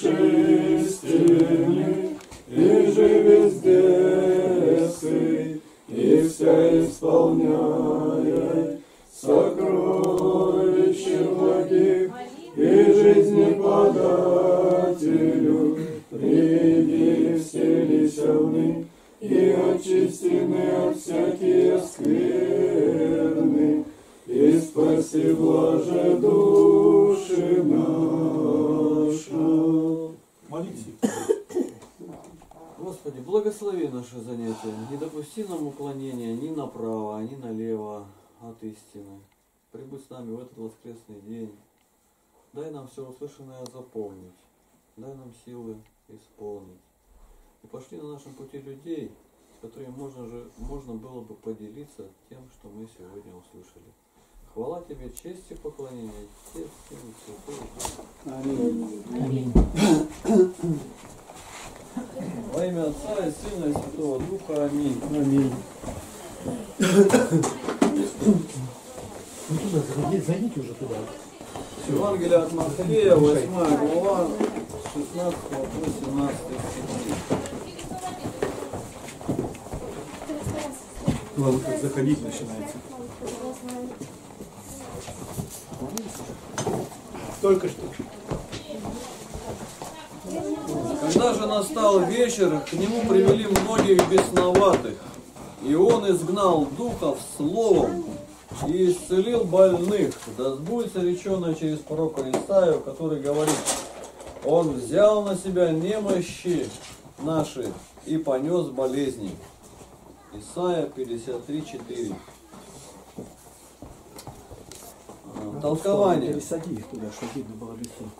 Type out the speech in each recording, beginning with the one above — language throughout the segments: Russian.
пушистыми, и живи, и вся исполняя сокровища благих, и жизни подателю, приди, вселись овны, и очистены от всякие скверны, и спаси блаже души наша. Молитесь. Господи, благослови наше занятие, не допусти нам уклонения ни направо, ни налево от истины. Прибудь с нами в этот воскресный день. Дай нам все услышанное запомнить, дай нам силы исполнить. И пошли на нашем пути людей, с которыми можно было бы поделиться тем, что мы сегодня услышали. Хвала тебе, честь и поклонение, Отец, Сын и Святой Дух. Аминь. Аминь. Во имя Отца и Сына и Святого Духа. Аминь. Аминь. Ну туда зайдите уже туда. Евангелие от Матфея, 8 глава, 16 по 17 стихи. Главное, как заходить начинается. Только что. Когда же настал вечер, к нему привели многих бесноватых, и он изгнал духов словом и исцелил больных. Да сбудется реченое через пророка Исаию, который говорит: «Он взял на себя немощи наши и понес болезни». Исаия 53:4. Толкование.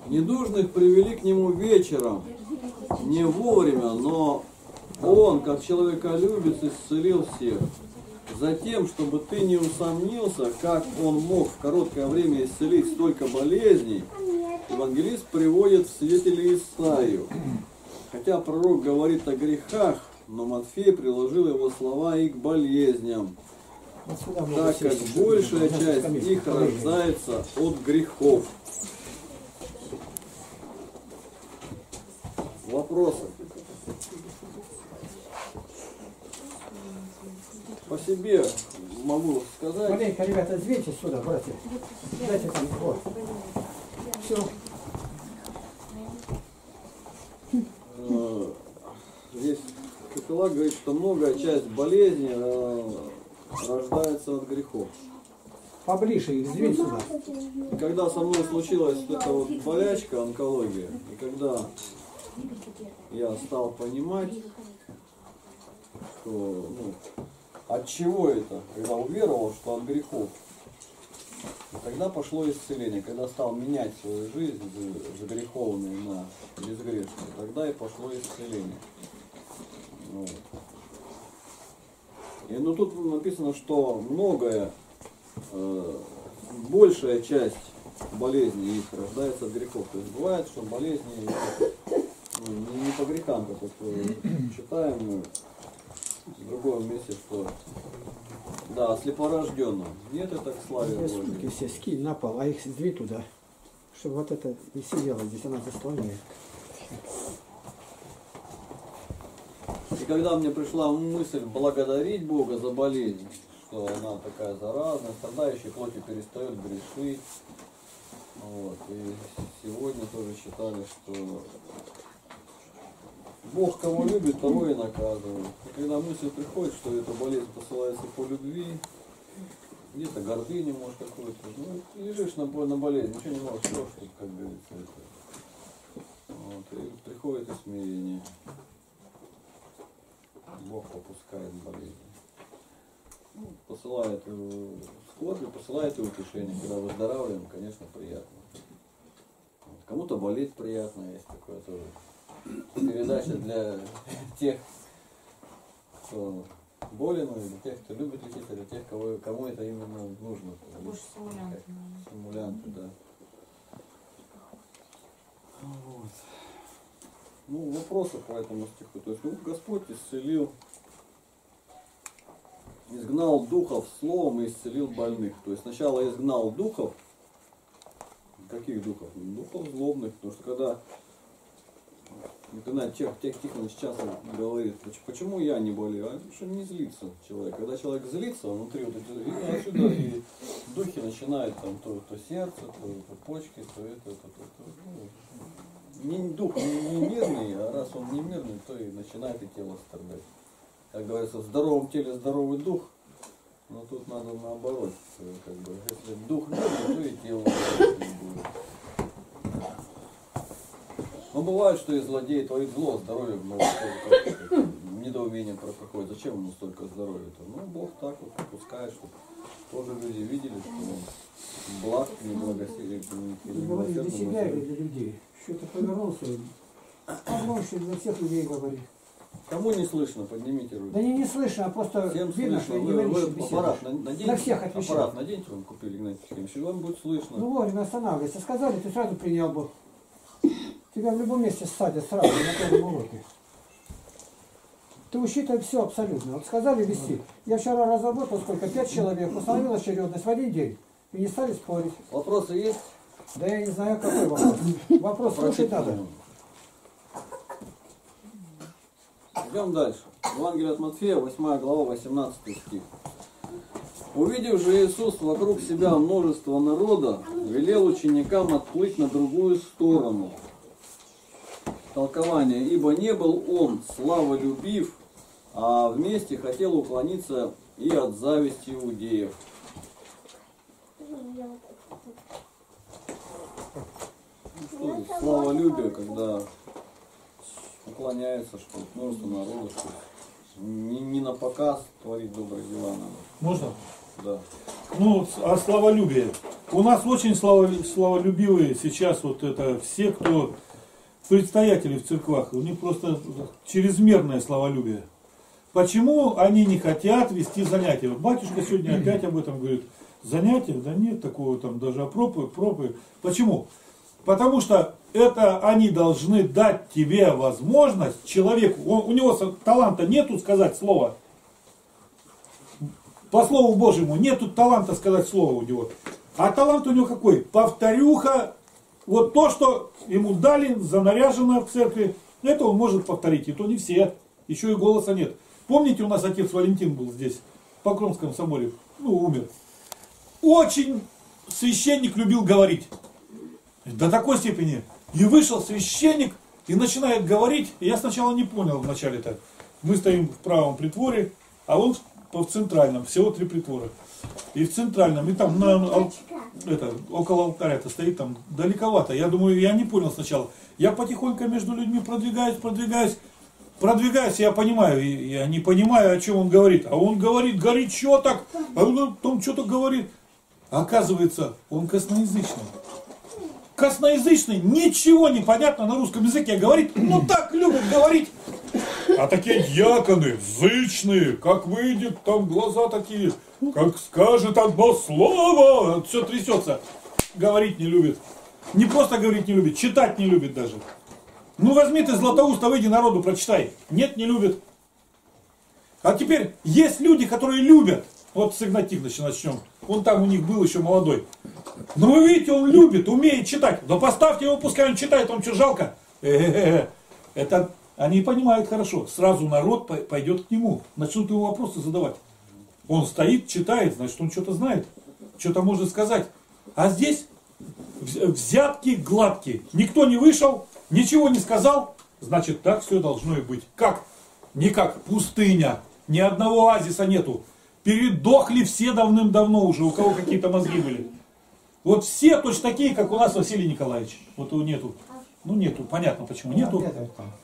Недужных привели к нему вечером, не вовремя, но он, как человеколюбец, исцелил всех. Затем, чтобы ты не усомнился, как он мог в короткое время исцелить столько болезней, евангелист приводит в свидетели Исаию. Хотя пророк говорит о грехах, но Матфей приложил его слова и к болезням, так как большая часть их рождается от грехов. Вопросы? По себе могу сказать. Маленько, ребята, извините сюда, братья. Дайте там. Вот. Все. Здесь Капелла говорит, что многое часть болезни рождается от грехов. Поближе их сдвинь сюда. И когда со мной случилась эта вот болячка, онкология, и когда я стал понимать, что, от чего это, когда уверовал, что от грехов, тогда пошло исцеление, когда стал менять свою жизнь с греховной на безгрешную, тогда и пошло исцеление. Вот. И, ну, тут написано, что многое, большая часть болезней их рождается от грехов. То есть бывает, что болезни не по грехам, как вот читаем в другом месте, что да, слепорожденным. Нет, это к славе Божьей. Сумки все скинь на пол, а их сдви туда, чтобы вот это не сидело здесь, она заслоняет. И когда мне пришла мысль благодарить Бога за болезнь, что она такая заразная, страдающая плотью перестает грешить. Вот. И сегодня тоже считали, что Бог кого любит, того и наказывает. И когда мысль приходит, что эта болезнь посылается по любви, где-то гордыня может какой-то, лежишь на болезнь, ничего не можешь, как говорится. Вот. И приходит усмирение. Бог попускает болезни. Посылает скорби, посылает и утешение. Когда выздоравливаем, конечно, приятно. Вот. Кому-то болеть приятно, есть такое тоже. Передача для тех, кто болен, или тех, кто любит лечить, или тех, кому это именно нужно. Стимулянты, да. Вот. Ну, вопросов по этому стиху. То есть, Господь исцелил, изгнал духов словом и исцелил больных. То есть, сначала изгнал духов. Каких духов? Духов злобных. Потому что когда когда Тихоновец часто говорит, почему я не болею, потому что не злится человек. Когда человек злится, внутри вот эти, отсюда и духи начинают там то сердце, то почки, то. Не дух не мирный, а раз он не мирный, то и начинает и тело страдать. Как говорится, в здоровом теле здоровый дух, но тут надо наоборот, как бы, если дух мирный, то и тело будет. Ну, бывает, что и злодей творит зло, здоровье недоумение проходит. Зачем ему столько здоровья-то? Ну, Бог так вот попускает, чтобы тоже люди видели, что он благ и благосердие. Говорит для себя или для людей. Что-то повернулся, помолчи, для всех людей говорит. Кому не слышно, поднимите руки. Да не слышно, а просто всем видно, слышно. Что вы аппарат наденьте, на всех отвечает. Аппарат наденьте, вам купили, Игнатьевич, вам будет слышно. Ну, вовремя останавливайся. Сказали, ты сразу принял Бог. Тебя в любом месте ссадят сразу на первом уроке. Ты учитывай все абсолютно. Вот сказали вести. Я вчера разработал сколько? 5 человек. Установил очередность в один день. И не стали спорить. Вопросы есть? Да я не знаю, какой вопрос. Вопрос слушать надо. Идем дальше. Евангелие от Матфея, 8 глава, 18 стих. Увидев же Иисус вокруг себя множество народа, велел ученикам отплыть на другую сторону. Толкование. Ибо не был он славолюбив, а вместе хотел уклониться и от зависти иудеев. Ну, что, славолюбие, когда уклоняется, что множество народа, что не на показ творить добрые дела надо. Можно? Да. Ну, а славолюбие. У нас очень славолюбивые сейчас вот это все, кто... Предстоятели в церквах, у них просто чрезмерное славолюбие. Почему они не хотят вести занятия? Батюшка сегодня опять об этом говорит. Занятия? Да нет такого там даже пропы. Почему? Потому что это они должны дать тебе возможность, человеку, у него таланта нету сказать слово. По слову Божьему нету таланта сказать слово у него. А талант у него какой? Повторюха. Вот то, что ему дали, занаряжено в церкви, это он может повторить, и то не все, еще и голоса нет. Помните, у нас отец Валентин был здесь, в Покровском соборе, ну, умер. Очень священник любил говорить, до такой степени. И вышел священник, и начинает говорить, и я сначала не понял вначале-то. Мы стоим в правом притворе, а он в центральном, всего 3 притвора. И в центральном, и там на, это, около алтаря-то стоит, там далековато. Я думаю, я не понял сначала. Я потихоньку между людьми продвигаюсь, я понимаю. Я не понимаю, о чем он говорит. А он говорит горячо так, а он что-то говорит. Оказывается, он косноязычный. Косноязычный, ничего не понятно на русском языке говорит. Ну так любят говорить. А такие дьяконы, зычные, как выйдет, там глаза такие, как скажет одно слово, все трясется. Говорить не любит. Не просто говорить не любит, читать не любит даже. Ну возьми ты Златоуста, выйди народу, прочитай. Нет, не любит. А теперь есть люди, которые любят. Вот с Игнатьевича начнем. Он там у них был еще молодой. Но вы видите, он любит, умеет читать. Да поставьте его, пускай он читает, вам что, жалко? Это... Они понимают хорошо, сразу народ пойдет к нему, начнут его вопросы задавать. Он стоит, читает, значит он что-то знает, что-то может сказать. А здесь взятки гладкие, никто не вышел, ничего не сказал, значит так все должно и быть. Как? Никак, пустыня, ни одного оазиса нету. Передохли все давным-давно уже, у кого какие-то мозги были. Вот все точно такие, как у нас Василий Николаевич, вот его нету. Ну нету, понятно почему нету.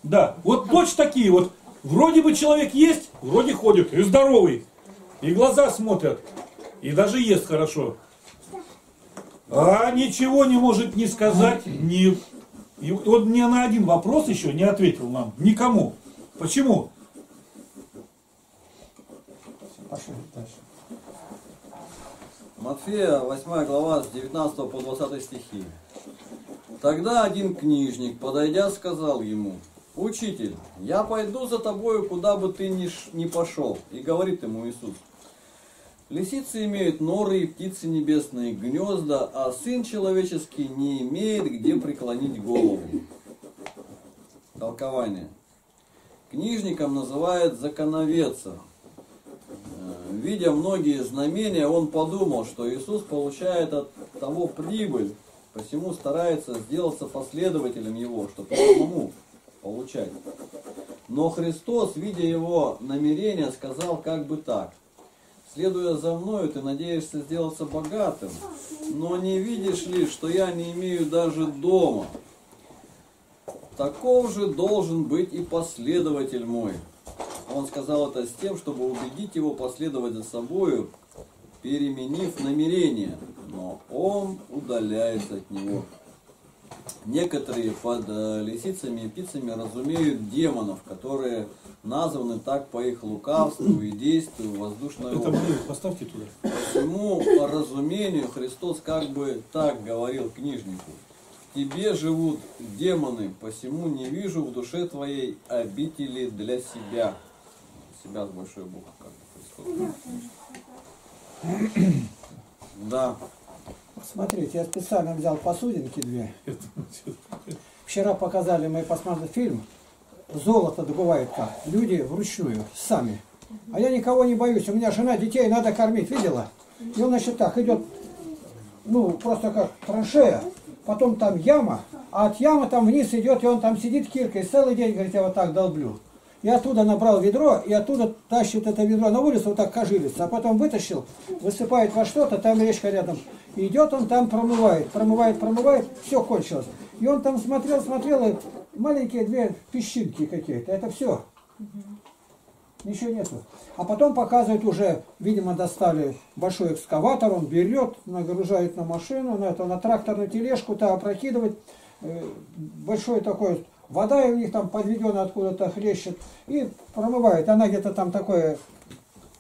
Да, вот точно такие вот. Вроде бы человек есть, вроде ходит, и здоровый. И глаза смотрят, и даже ест хорошо. А ничего не может ни сказать, ни... И он ни на один вопрос еще не ответил нам, никому. Почему? Пошли дальше. Матфея, 8 глава, с 19 по 20 стихи. Тогда один книжник, подойдя, сказал ему: «Учитель, я пойду за тобою, куда бы ты ни пошел». И говорит ему Иисус: «Лисицы имеют норы и птицы небесные гнезда, а Сын Человеческий не имеет, где преклонить голову». Толкование. Книжником называют законоведца. Видя многие знамения, он подумал, что Иисус получает от того прибыль, посему старается сделаться последователем его, чтобы самому получать. Но Христос, видя его намерение, сказал как бы так: «Следуя за мною, ты надеешься сделаться богатым, но не видишь ли, что я не имею даже дома? Таков же должен быть и последователь мой». Он сказал это с тем, чтобы убедить его последовать за собою, переменив намерение, но он удаляется от него. Некоторые под лисицами и пиццами разумеют демонов, которые названы так по их лукавству и действию воздушного поставьте туда. Посему по разумению Христос как бы так говорил книжнику: «В тебе живут демоны, посему не вижу в душе твоей обители для себя». Себя с большой буквы, как Христос. Да. Смотрите, я специально взял посудинки две. Вчера показали, мы посмотрели фильм. Золото добывает как? Люди вручную, сами. А я никого не боюсь. У меня жена, детей надо кормить, видела? И он, значит, так идет, ну, просто как траншея. Потом там яма, а от ямы там вниз идет, и он там сидит киркой. Целый день, говорит, я вот так долблю. И оттуда набрал ведро, и оттуда тащит это ведро на улицу, вот так кожилится. А потом вытащил, высыпает во что-то, там речка рядом. И идет он там, промывает, все кончилось. И он там смотрел, и маленькие две песчинки какие-то, это все. Ничего нету. А потом показывают уже, видимо, достали большой экскаватор, он берет, нагружает на машину, на тракторную тележку, там опрокидывает. Большой такой, вода у них там подведена откуда-то, хлещет, и промывает. Она где-то там такое,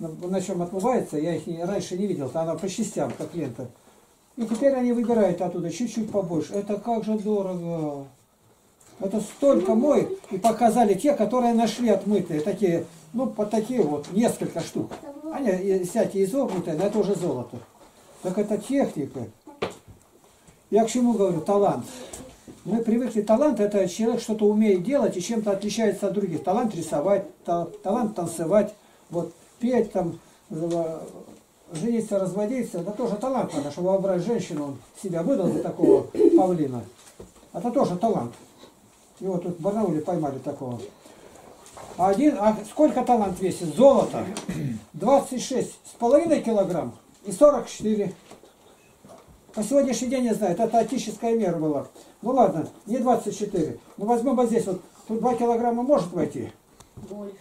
на чем отмывается, я их раньше не видел, она по частям, как лента. И теперь они выбирают оттуда чуть-чуть побольше. Это как же дорого. Это столько моет. И показали те, которые нашли отмытые, такие, ну, под такие вот, несколько штук. Они всякие изогнутые, но это уже золото. Так это техника. Я к чему говорю? Талант. Мы привыкли, талант — это человек что-то умеет делать и чем-то отличается от других. Талант рисовать, талант танцевать, вот, петь, там, жениться, разводиться. Это тоже талант надо, чтобы выбрать женщину, он себя выдал за такого павлина. Это тоже талант. Его тут в Барнауле поймали такого. А сколько талант весит? Золото. 26,5 килограмм и 44. По сегодняшний день я знаю, это отеческая мера была. Ну ладно, не 24. Ну возьмем вот здесь, вот тут 2 килограмма может войти? Больше.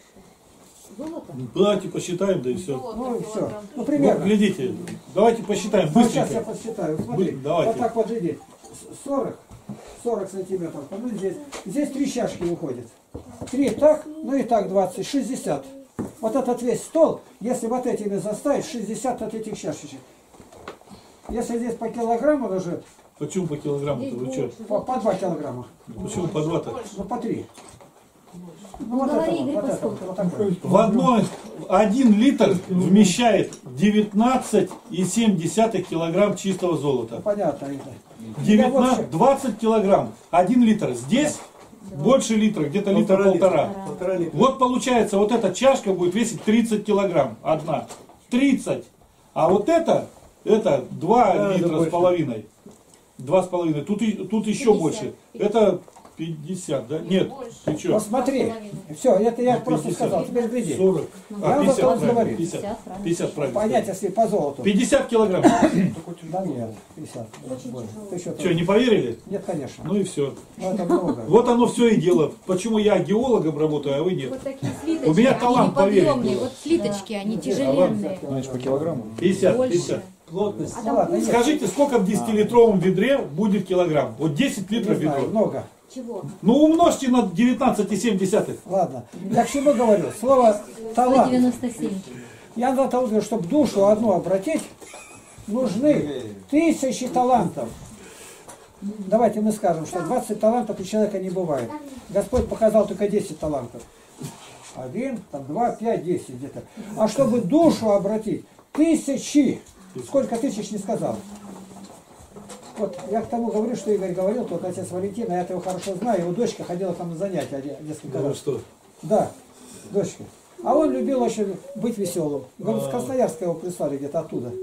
Золото? Давайте посчитаем, да и все. Ну все. Ну примерно. Вот, глядите, давайте посчитаем. Ну, сейчас я подсчитаю. Смотри, давайте. Вот так вот иди. 40 сантиметров. Ну, здесь 3 чашки выходит. 3 так, ну и так 20. 60. Вот этот весь стол, если вот этими заставить, 60 от этих чашечек. Если здесь по килограмму даже... Почему по килограмму-то? Вы что? По 2 килограмма. Почему по 2-то? Ну по 3. Ну, вот это, вот в 1 литр вмещает 19,7 килограмм чистого золота. Понятно. 20 килограмм. 1 литр. Здесь больше литра, где-то литра полтора. Вот получается, вот эта чашка будет весить 30 килограмм. Одна. 30. А вот это 2 литра с половиной. 2,5. Тут еще 50. Больше. Это... 50, да? Нет, ты что? Посмотри. Все, это я 50. Просто сказал. Теперь гляди. 40. А, 50, вот правильно. 50, правильно. Понять, если по золоту. 50 килограмм. Да нет, 50. Что, не поверили? Нет, конечно. Ну и все. Вот оно все и дело. Почему я геологом работаю, а вы нет? Вот такие слиточки. У меня талант, поверьте. Вот слиточки, они тяжеленные. Знаешь, по килограмму? 50. Плотность. Скажите, сколько в 10-литровом ведре будет килограмм? Вот 10 литров ведро. Много. Чего? Ну умножьте на 19,7. Ладно. Я к чему говорю? Слово талант. 97. Я говорю, чтобы душу одну обратить, нужны 1000 талантов. Давайте мы скажем, что 20 талантов у человека не бывает. Господь показал только 10 талантов. 1, там 2, 5, 10 где-то. А чтобы душу обратить, 1000. Сколько тысяч не сказал? Вот я к тому говорю, что Игорь говорил, тот отец Валентина, я его хорошо знаю, его дочка ходила там на занятия несколько раз. Что? Да, дочка. А он любил очень быть веселым. Говорит, с Красноярска его прислали где-то оттуда.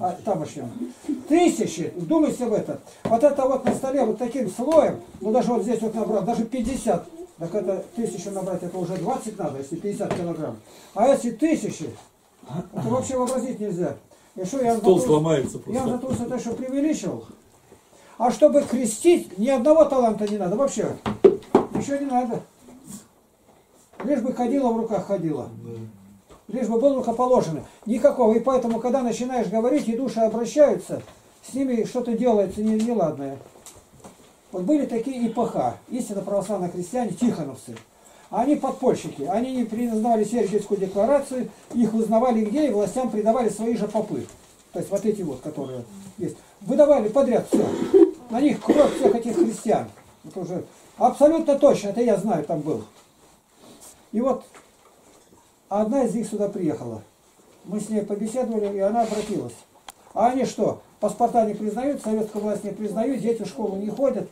А там еще. 1000, вдумайся в это. Вот это вот на столе вот таким слоем, ну даже вот здесь вот набрал, даже 50. Так это 1000 набрать, это уже 20 надо, если 50 килограмм. А если 1000, это вообще вообразить нельзя. И что, я стол сломается просто. Я затулся то, что преувеличивал. А чтобы крестить, ни одного таланта не надо вообще. Еще не надо. Лишь бы ходила в руках, ходила. Да. Лишь бы был рукоположен. Никакого. И поэтому, когда начинаешь говорить, и души обращаются, с ними что-то делается неладное. Вот были такие ИПХ, истинно православные христиане, тихоновцы. Они подпольщики, они не признавали Сергиевскую декларацию, их узнавали где, и властям придавали свои же попы. То есть вот эти вот, которые есть. Выдавали подряд все. На них кровь всех этих христиан. Это уже абсолютно точно, это я знаю, там был. И вот одна из них сюда приехала. Мы с ней побеседовали, и она обратилась. А они что? Паспорта не признают, советскую власть не признают, дети в школу не ходят.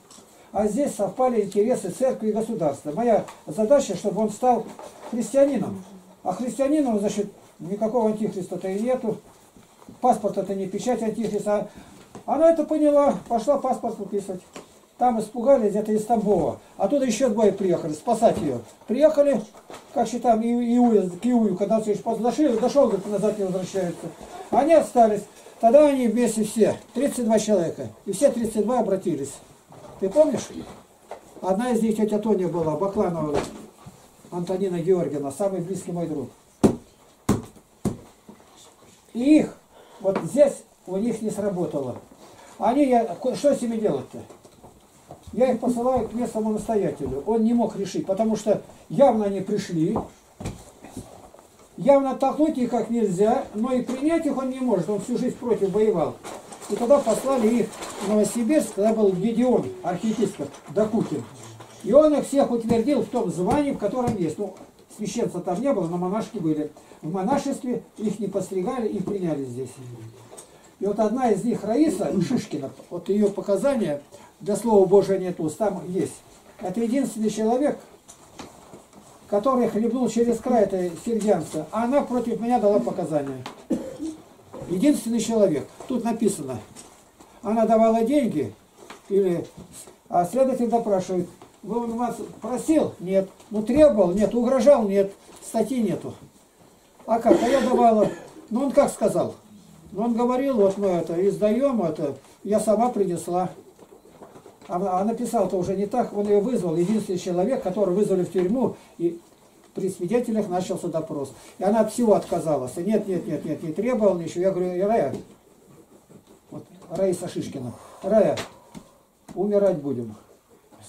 А здесь совпали интересы церкви и государства. Моя задача, чтобы он стал христианином. А христианином, значит, никакого антихриста-то и нету. Паспорт это не печать антихриста. Она это поняла, пошла паспорт выписывать. Там испугались, где-то из Тамбова. Оттуда еще двое приехали, спасать ее. Приехали, как считаем, к Иую, когда все еще дошел, назад не возвращаются. Они остались. Тогда они вместе все, 32 человека. И все 32 обратились. Ты помнишь? Одна из них тетя Тоня была, Бакланова Антонина Георгиевна, самый близкий мой друг. И их, вот здесь у них не сработало. Они, что с ними делать-то? Я их посылаю к местному настоятелю. Он не мог решить, потому что явно они пришли, явно оттолкнуть их как нельзя, но и принять их он не может, он всю жизнь против воевал. И тогда послали их в Новосибирск, когда был Гедеон, архиепископ Дакукин. И он их всех утвердил в том звании, в котором есть. Ну, священца там не было, но монашки были. В монашестве их не постригали, их приняли здесь. И вот одна из них, Раиса Шишкина, вот ее показания, для слова Божия нет уст, там есть. Это единственный человек, который хлебнул через край этой сергианца. А она против меня дала показания. Единственный человек. Тут написано. Она давала деньги, а следователь допрашивает. Вы он вас просил? Нет. Ну требовал? Нет. Угрожал? Нет. Статьи нету. А как? А я давала. Ну он как сказал? Ну он говорил, вот мы это издаем, это я сама принесла. А написал-то уже не так. Он ее вызвал. Единственный человек, который вызвали в тюрьму. И при свидетелях начался допрос. И она от всего отказалась. И нет, не требовал ничего. Я говорю, Рая, вот Раиса Шишкина, Рая, умирать будем.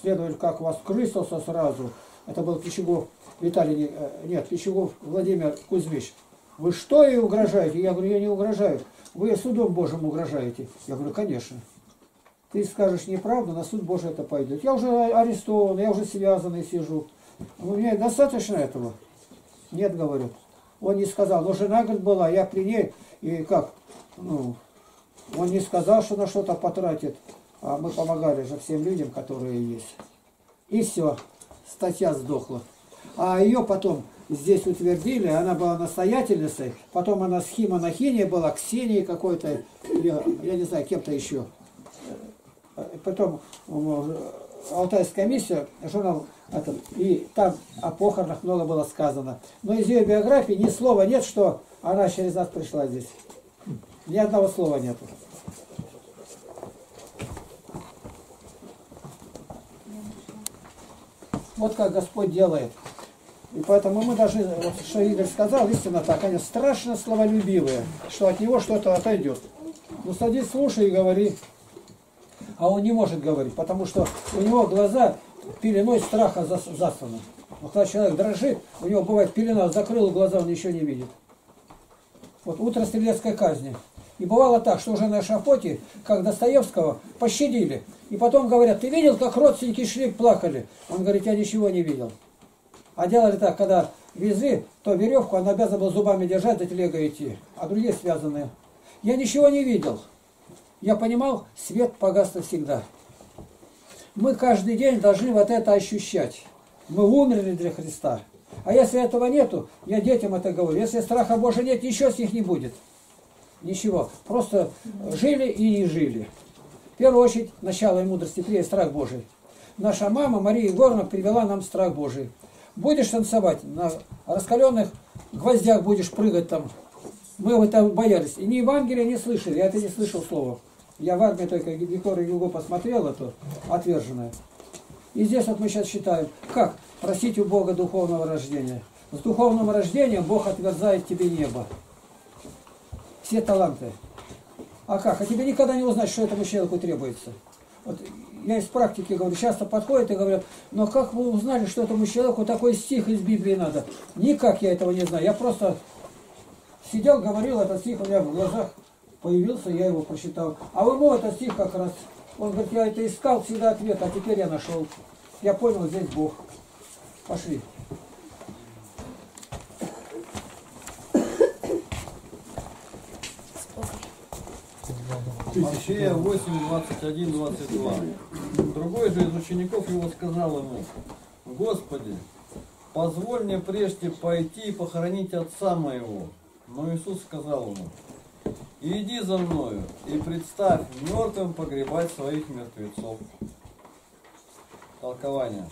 Следователь как вас крысился сразу. Это был Пищегов Виталий, нет, Пищегов Владимир Кузьмич. Вы что ей угрожаете? Я говорю, я не угрожаю. Вы судом Божьим угрожаете. Я говорю, конечно. Ты скажешь неправду, на суд Божий это пойдет. Я уже арестован, я уже связанный сижу. У меня достаточно этого? Нет, говорю. Он не сказал. Но жена, говорит, была, я при ней. И как? Ну, он не сказал, что на что-то потратит. А мы помогали же всем людям, которые есть. И все. Статья сдохла. А ее потом здесь утвердили. Она была настоятельницей. Потом она схимонахиней была, Ксенией какой-то. Я не знаю, кем-то еще. Потом Алтайская миссия, журнал этот, и там о похоронах много было сказано. Но из ее биографии ни слова нет, что она через нас пришла здесь. Ни одного слова нет. Вот как Господь делает. И поэтому мы даже, вот, что Игорь сказал, истинно так, они страшно словолюбивые, что от него что-то отойдет. Ну садись, слушай и говори. А он не может говорить, потому что у него глаза пеленой страха засланы. Вот когда человек дрожит, у него бывает пелена, закрыл глаза, он ничего не видит. Вот утро стрелецкой казни. И бывало так, что уже на эшафоте, как Достоевского, пощадили. И потом говорят, ты видел, как родственники шли, плакали? Он говорит, я ничего не видел. А делали так, когда везли, то веревку он обязан был зубами держать, до телега идти, а другие связанные. Я ничего не видел. я понимал, свет погас навсегда. Мы каждый день должны вот это ощущать. Мы умерли для Христа. А если этого нету, я детям это говорю, если страха Божия нет, ничего с них не будет. Ничего. Просто жили и не жили. В первую очередь, начало и мудрость и страх Божий. Наша мама Мария Егоровна привела нам страх Божий. Будешь танцевать, на раскаленных гвоздях будешь прыгать там. Мы это боялись. И ни Евангелия не слышали, я это не слышал слова. Я в армии только Виктора Юго посмотрел, это отверженное. И здесь вот мы сейчас считаем, как просить у Бога духовного рождения. С духовным рождением Бог отверзает тебе небо. Все таланты. А как? А тебе никогда не узнать, что этому человеку требуется. Вот я из практики говорю, часто подходят и говорят, но как вы узнали, что этому человеку такой стих из Библии надо? Никак я этого не знаю. Я просто сидел, говорил, этот стих у меня в глазах появился, я его прочитал. А ему этот стих как раз, он говорит, я это искал всегда ответ, а теперь я нашел. Я понял, здесь Бог. Пошли. Матфея 8, 21, 22. Другой же из учеников его сказал ему: «Господи, позволь мне прежде пойти и похоронить отца моего». Но Иисус сказал ему: «Иди за мною и представь мертвым погребать своих мертвецов». Толкование.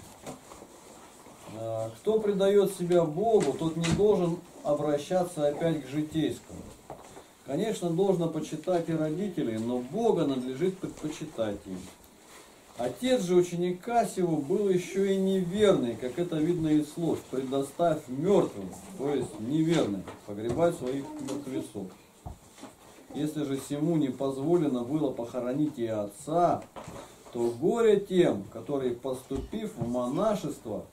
Кто предает себя Богу, тот не должен обращаться опять к житейскому. Конечно, должно почитать и родителей, но Бога надлежит предпочитать им. Отец же ученика сего был еще и неверный, как это видно из слов, предоставь мертвым, то есть неверным, погребать своих мертвецов. Если же сему не позволено было похоронить и отца, то горе тем, которые, поступив в монашество,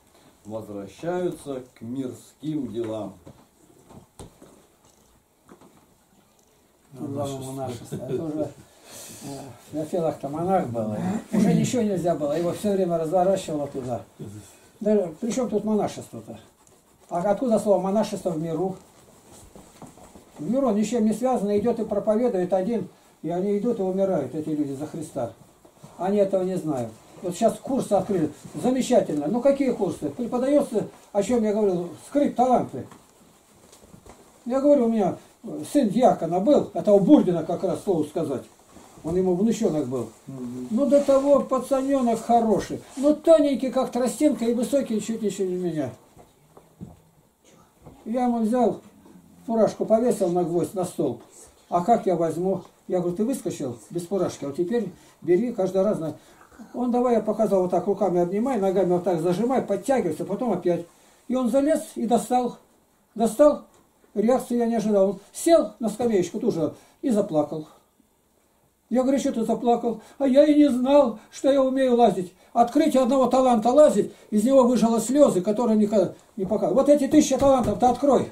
возвращаются к мирским делам. Уже, на филах-то монах был. Уже ничего нельзя было. Его все время разворачивало туда. Да, причем тут монашество-то? А откуда слово монашество в миру? В миру ничем не связано. Идет и проповедует один. И они идут и умирают, эти люди, за Христа. Они этого не знают. Вот сейчас курсы открыли. Замечательно. Ну какие курсы? Преподается, о чем я говорил, скрыть таланты. Я говорю, у меня... Сын дьякона был, этого Бурдина как раз слово сказать. Он ему внученок был. Ну до того пацаненок хороший. Ну тоненький, как тростинка, и высокий чуть еще не меня. Я ему взял, фуражку повесил на гвоздь, на столб. А как я возьму? Я говорю, ты выскочил без фуражки, а теперь бери каждый раз. На... Он давай, я показал, вот так руками обнимай, ногами вот так зажимай, подтягивайся, потом опять. И он залез и достал. Достал. Реакции я не ожидал. Он сел на скамеечку тоже и заплакал. Я говорю, что ты заплакал? А я и не знал, что я умею лазить. Открытие одного таланта лазить, из него выжило слезы, которые никогда не показывают. Вот эти 1000 талантов-то открой.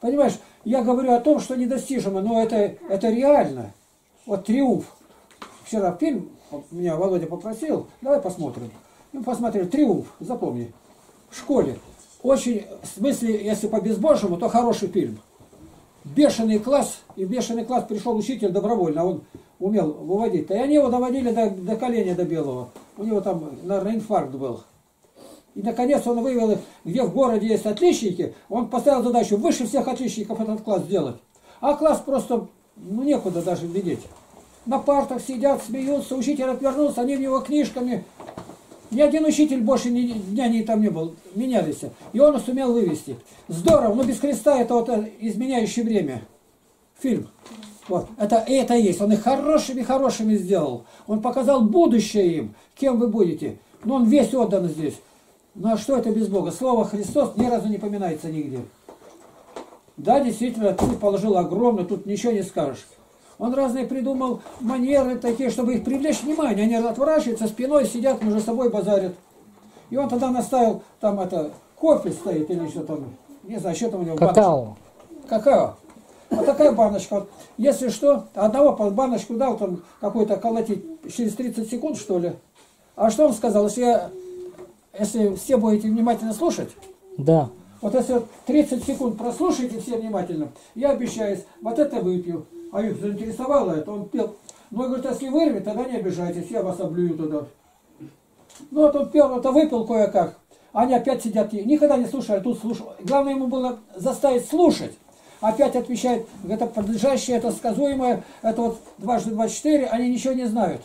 Понимаешь, я говорю о том, что недостижимо, но это реально. Вот триумф. Вчера фильм, меня Володя попросил, давай посмотрим. Мы посмотрели, триумф, запомни, в школе. Очень, в смысле, если по-безбожьему, то хороший фильм. Бешеный класс, и в бешеный класс пришел учитель добровольно, он умел выводить. И они его доводили до коленя, до белого. У него там, наверное, инфаркт был. И наконец он вывел их, где в городе есть отличники, он поставил задачу выше всех отличников этот класс сделать. А класс просто, ну, некуда даже глядеть. На партах сидят, смеются, учитель отвернулся, они в него книжками... Ни один учитель больше дня там не был, менялись. И он сумел вывести. Здорово, но без креста это вот изменяющее время. Фильм. Вот. Это есть. Он их хорошими-хорошими сделал. Он показал будущее им, кем вы будете. Но он весь отдан здесь. Ну а что это без Бога? Слово Христос ни разу не поминается нигде. Да, действительно, ты положил огромное, тут ничего не скажешь. Он разные придумал манеры такие, чтобы их привлечь внимание. Они отворачиваются спиной, сидят, между собой базарят. И он тогда наставил, там это, кофе стоит или что там, не знаю, что там у него баночка. Какао. Вот такая баночка. Если что, одного баночку дал там какой-то колотить через 30 секунд, что ли. А что он сказал? Если все будете внимательно слушать, да. Вот если 30 секунд прослушаете все внимательно, я обещаюсь, вот это выпью. А их заинтересовало это, он пел. Ну, говорит, если вырвет, тогда не обижайтесь, я вас облюю туда. Ну, вот он пел, это выпил кое-как. Они опять сидят, никогда не слушали, а тут слушал. Главное ему было заставить слушать. Опять отвечает, это подлежащее, это сказуемое, это вот 2 × 2 = 4, они ничего не знают.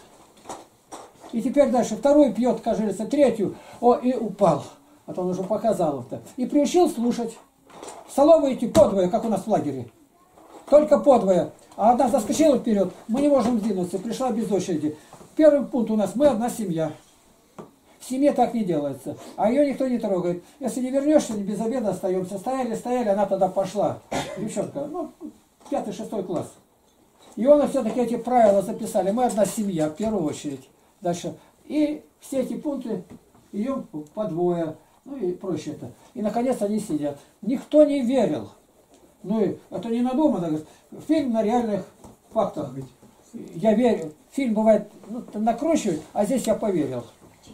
И теперь дальше, второй пьет, кажется, третью, о, и упал. А то он уже показал это. И приучил слушать. В столовую идти подвое, как у нас в лагере. Только подвое. А одна заскочила вперед, мы не можем сдвинуться, пришла без очереди. Первый пункт у нас, мы одна семья. В семье так не делается. А ее никто не трогает. Если не вернешься, не без обеда остаемся. Стояли, стояли, она тогда пошла. Девчонка, ну, 5-6 класс. И он все-таки эти правила записали. Мы одна семья, в первую очередь. Дальше. И все эти пункты, ее подвое, ну и проще это. И, наконец, они сидят. Никто не верил. Ну, и это не надумано. Фильм на реальных фактах. Я верю. Фильм бывает, ну, накручивает, а здесь я поверил.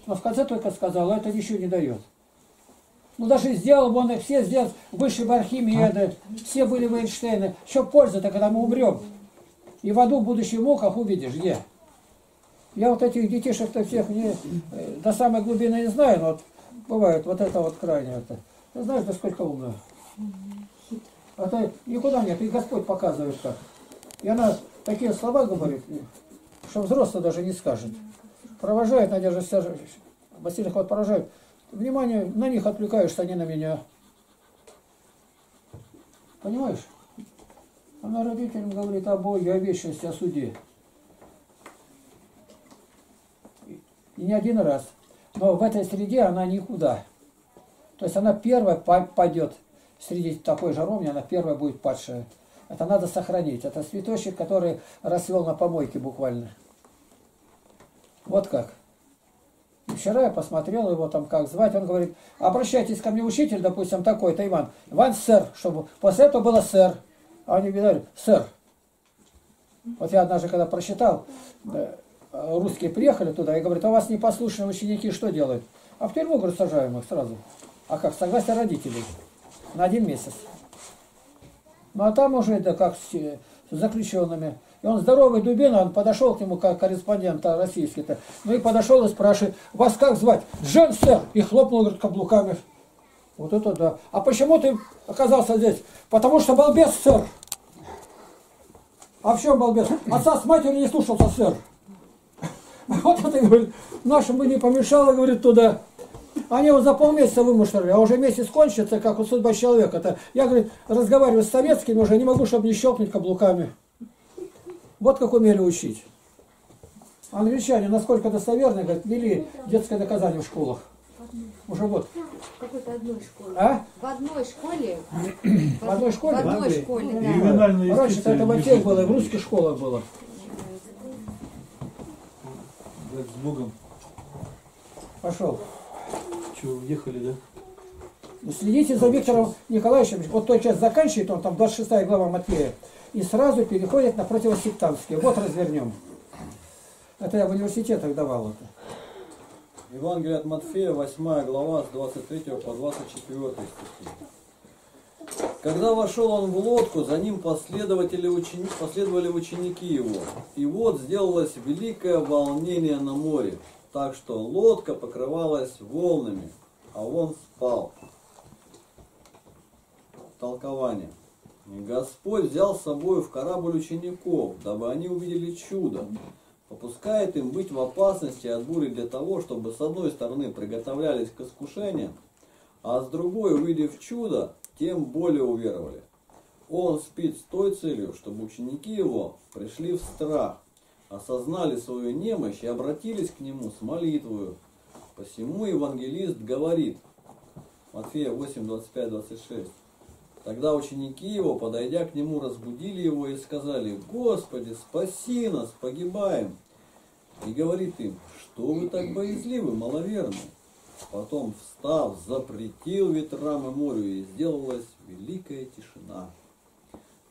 Но в конце только сказал, это ничего не дает. Ну, даже сделал бы он их все, сделал, вышли бы Архимеды, все были бы Эйнштейны. Что польза-то, когда мы умрем? И в аду в будущих муках увидишь, где? Я вот этих детишек-то всех не, до самой глубины не знаю, но вот бывает вот это вот крайне. Это. Ты знаешь, насколько умно? Это никуда нет, и Господь показывает как. И она такие слова говорит, что взрослый даже не скажет. Провожает, Надежда Васильевна вот поражает. Внимание, на них отвлекаешься, а не на меня. Понимаешь? Она родителям говорит о Боге, о вечности, о суде. И не один раз. Но в этой среде она никуда. То есть она первая падет. Среди такой жаровни она первая будет падшая. Это надо сохранить. Это цветочек, который расцвел на помойке буквально. Вот как. И вчера я посмотрел его там, как звать. Он говорит, обращайтесь ко мне, учитель, допустим, такой-то Иван. Иван, сэр, чтобы после этого было сэр. А они говорят, сэр. Вот я однажды, когда прочитал, русские приехали туда и говорят, а у вас непослушные ученики что делают? А в тюрьму, говорят, сажаем их сразу. А как? Согласие родителей. На 1 месяц. Ну а там уже, да как с заключенными. И он здоровый дубина, он подошел к нему, как корреспондент российский-то. Ну и подошел и спрашивает, вас как звать? Джон, сэр! И хлопнул, говорит, каблуками. Вот это да. А почему ты оказался здесь? Потому что балбес, сэр. А в чем балбес? Отца с матерью не слушался, сэр. Вот это, говорит, нашим бы не помешало, говорит, туда. Они его за полмесяца вымушляли, а уже месяц кончится, как у судьба человека-то. Я, говорит, разговариваю с советскими уже, не могу, чтобы не щелкнуть каблуками. Вот как умели учить. Англичане, насколько достоверно, говорят, вели детское наказание в школах. Уже вот. В какой-то одной школе. А? В одной школе. В одной школе? В одной школе, да. Раньше-то это в отель было, и в русских школах было. С Богом. Пошел. Чего, уехали, да? Следите за Виктором Николаевичем. Вот той часть заканчивает, он там 26 глава Матфея. И сразу переходит на противосектантские. Вот развернем. Это я в университетах давал это. Евангелие от Матфея, 8 глава, с 23 по 24 стихи. Когда вошел он в лодку, за ним последовали ученики его. И вот сделалось великое волнение на море, так что лодка покрывалась волнами, а он спал. Толкование. Господь взял с собой в корабль учеников, дабы они увидели чудо. Попускает им быть в опасности от бури для того, чтобы с одной стороны приготовлялись к искушениям, а с другой, увидев чудо, тем более уверовали. Он спит с той целью, чтобы ученики его пришли в страх, осознали свою немощь и обратились к нему с молитвою. Посему евангелист говорит, Матфея 8, 25, 26, тогда ученики его, подойдя к нему, разбудили его и сказали, «Господи, спаси нас, погибаем!» И говорит им, «Что вы так боязливы, маловерны?» Потом, встав, запретил ветрам и морю, и сделалась великая тишина.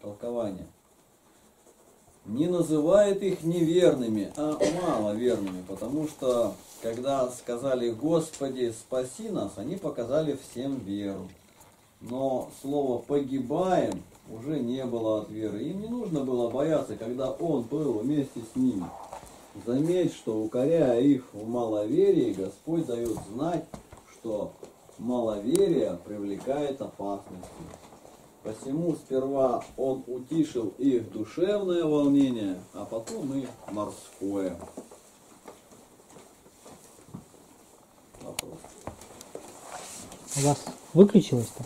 Толкование. Не называет их неверными, а маловерными, потому что, когда сказали «Господи, спаси нас», они показали всем веру. Но слово «погибаем» уже не было от веры. Им не нужно было бояться, когда он был вместе с ними. Заметь, что, укоряя их в маловерии, Господь дает знать, что маловерие привлекает опасности. Посему сперва он утишил их душевное волнение, а потом и морское. Вопрос. У вас выключилось-то?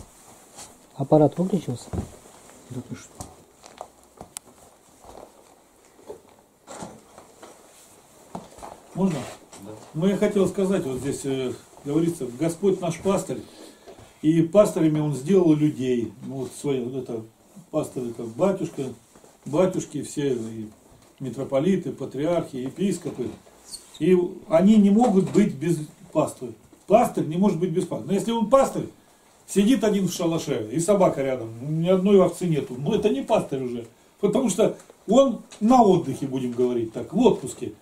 Аппарат выключился? Да ты что? Можно? Да. Ну, я хотел сказать, вот здесь говорится, Господь наш пастырь, и пастырями Он сделал людей. Ну, вот свои, вот это пастырь, это батюшки все, и митрополиты, патриархи, епископы. И они не могут быть без пастыря. Пастырь не может быть без пастыря. Но если он пастырь, сидит один в шалаше, и собака рядом, ни одной овцы нету, но это не пастырь уже. Потому что он на отдыхе, будем говорить так, в отпуске.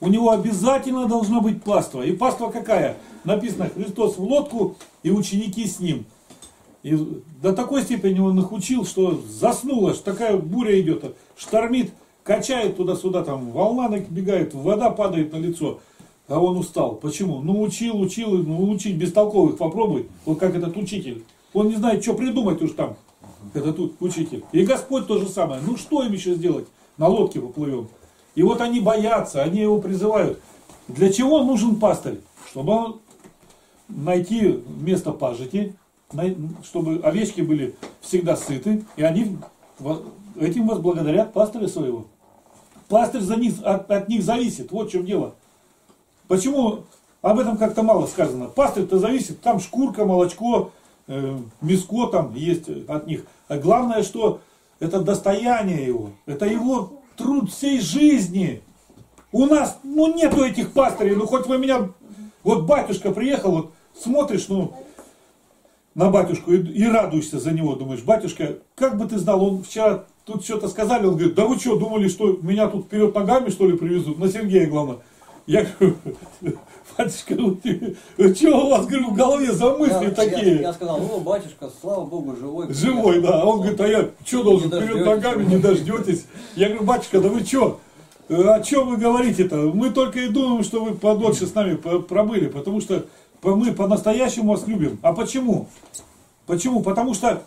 У него обязательно должна быть паства. И паства какая? Написано, Христос в лодку и ученики с ним. И до такой степени он их учил, что заснуло, что такая буря идет, штормит, качает туда-сюда, там волна набегает, вода падает на лицо. А он устал. Почему? Ну учил, бестолковых попробуй. Вот как этот учитель. Он не знает, что придумать уж там, этот учитель. И Господь то же самое. Ну что им еще сделать? На лодке поплывем. И вот они боятся, они его призывают. Для чего нужен пастырь? Чтобы найти место пажити, чтобы овечки были всегда сыты, и они этим возблагодарят пастыря своего. Пастырь за них, от них зависит, вот в чем дело. Почему об этом как-то мало сказано? Пастырь-то зависит, там шкурка, молочко, мяско там есть от них. А главное, что это достояние его, это его труд всей жизни. У нас, ну, нету этих пастырей, ну, хоть вы меня... Вот батюшка приехал, вот смотришь, ну, на батюшку и радуешься за него, думаешь, батюшка, как бы ты знал, он вчера тут что-то сказали, он говорит, да вы что, думали, что меня тут вперед ногами, что ли, привезут? На Сергея, главное. Я говорю, батюшка, что у вас, говорю, в голове за мысли такие? Я сказал, ну, батюшка, слава Богу, живой. Живой, да. А он говорит, а я что должен вперед ногами, не дождетесь? Я говорю, батюшка, да вы что? О чем вы говорите-то? Мы только и думаем, что вы подольше с нами пробыли, потому что мы по-настоящему вас любим. А почему? Почему? Потому что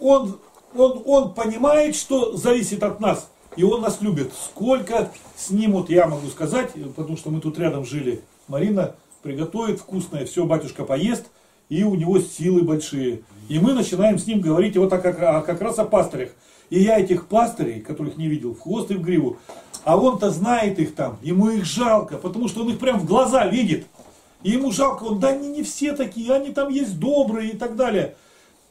он понимает, что зависит от нас. И он нас любит. Сколько снимут, я могу сказать, потому что мы тут рядом жили. Марина приготовит вкусное, все, батюшка поест, и у него силы большие. И мы начинаем с ним говорить вот как раз о пастырях. И я этих пастырей, которых не видел, в хвост и в гриву, а он-то знает их там, ему их жалко, потому что он их прям в глаза видит. И ему жалко, он, да они не все такие, они там есть добрые и так далее.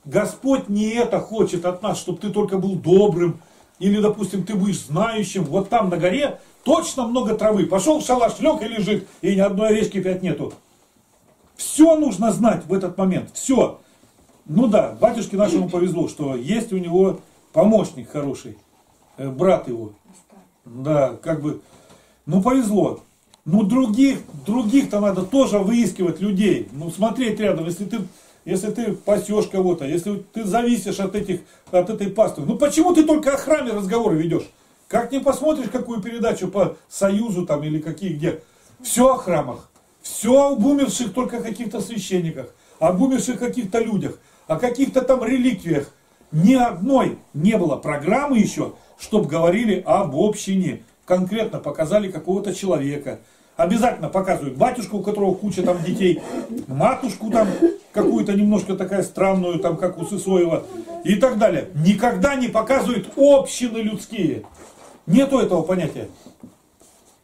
Господь не это хочет от нас, чтобы ты только был добрым. Или, допустим, ты будешь знающим, вот там на горе точно много травы. Пошел в шалаш, лег и лежит, и ни одной овечки опять нету. Все нужно знать в этот момент, все. Ну да, батюшке нашему повезло, что есть у него помощник хороший, брат его. Да, как бы, ну повезло. Ну других-то надо тоже выискивать людей, ну смотреть рядом, если ты пасешь кого-то, если ты зависишь от этой пасты. Ну почему ты только о храме разговоры ведешь? Как не посмотришь, какую передачу по Союзу там или какие где. Все о храмах. Все об умерших только каких-то священниках. Об умерших каких-то людях. О каких-то там реликвиях. Ни одной не было программы еще, чтобы говорили об общине. Конкретно показали какого-то человека. Обязательно показывают батюшку, у которого куча там детей, матушку там какую-то немножко такая странную, там как у Сысоева и так далее. Никогда не показывают общины людские. Нету этого понятия.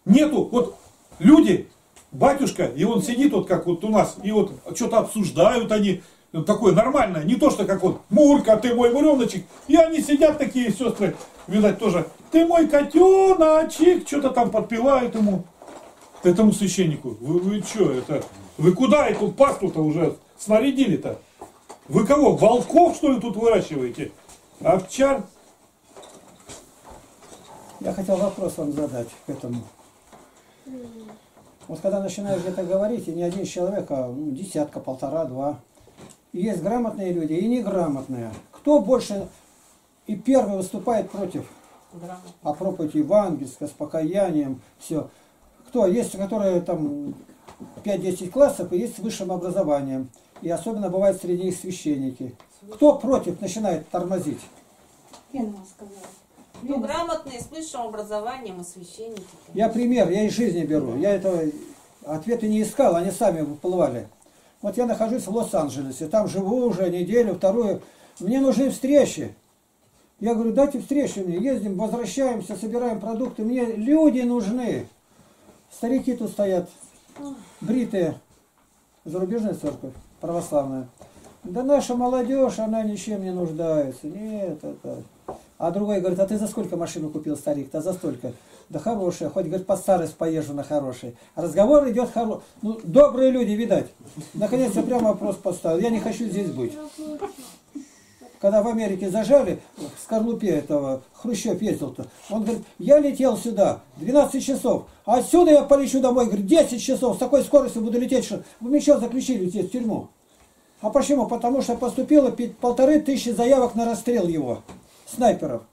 Нету. Вот люди, батюшка, и он сидит вот как вот у нас, и вот что-то обсуждают они, такое нормальное, не то что как вот Мурка, ты мой буреночек, и они сидят такие сестры, видать тоже, ты мой котеночек, что-то там подпевают ему. Этому священнику. Вы что, это? Вы куда эту пасту-то уже снарядили-то? Вы кого? Волков, что ли, тут выращиваете? Овчар? Я хотел вопрос вам задать к этому. Вот когда начинаешь где-то говорить, и не один человек, а десятка, полтора, два. И есть грамотные люди и неграмотные. Кто больше И первый выступает против. А проповедь евангельская, с покаянием, все. Кто? Есть, которые там 5-10 классов, и есть с высшим образованием. И особенно бывает среди них священники. Кто против начинает тормозить? Ну, грамотные, с высшим образованием и священники. Я пример, я из жизни беру. Я этого ответа не искал, они сами выплывали. Вот я нахожусь в Лос-Анджелесе, там живу уже неделю, вторую. Мне нужны встречи. Я говорю, дайте встречи мне, ездим, возвращаемся, собираем продукты. Мне люди нужны. Старики тут стоят, бритые, зарубежная церковь, православная. Да наша молодежь, она ничем не нуждается. Нет, это... А другой говорит, а ты за сколько машину купил, старик? Да за столько. Да хорошая, хоть, говорит, по старость поезжу на хорошей. А разговор идет хороший. Ну, добрые люди, видать. Наконец я прямо вопрос поставил. Я не хочу здесь быть. Когда в Америке зажали, в скорлупе этого Хрущев ездил-то, он говорит, я летел сюда 12 часов, а отсюда я полечу домой, говорит, 10 часов, с такой скоростью буду лететь, что вы меня еще заключили здесь в тюрьму. А почему? Потому что поступило 1500 заявок на расстрел его, снайперов.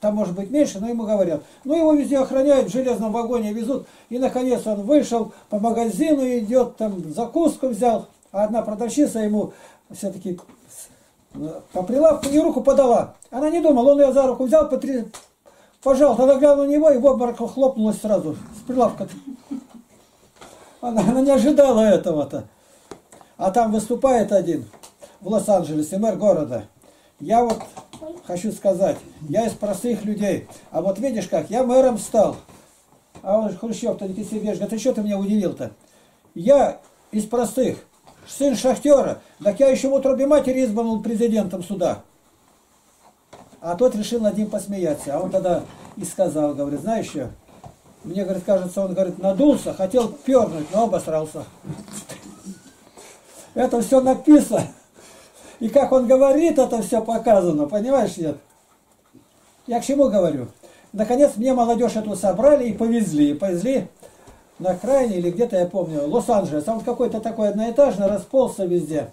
Там может быть меньше, но ему говорят. Ну его везде охраняют, в железном вагоне везут, и наконец он вышел по магазину, идет, там закуску взял, а одна продавщица ему все-таки... По прилавку ей руку подала. Она не думала, он ее за руку взял, пожал, тогда глянул на него, и в обморок хлопнулась сразу с прилавка. Она не ожидала этого-то. А там выступает один в Лос-Анджелесе, мэр города. Я вот хочу сказать, я из простых людей. А вот видишь как, я мэром стал. А он Хрущев-то не кисевеж, говорит, ты что ты меня удивил-то? Я из простых. Сын шахтера, так я еще в утробе матери избран президентом суда. А тот решил над ним посмеяться. А он тогда и сказал, говорит, знаешь что? Мне, говорит, кажется, он, говорит, надулся, хотел пернуть, но обосрался. Это все написано. И как он говорит, это все показано, понимаешь, нет? Я к чему говорю? Наконец, мне молодежь эту собрали и повезли, на окраине или где-то, я помню, Лос-Анджелес. Там какой-то такой одноэтажный, расползся везде.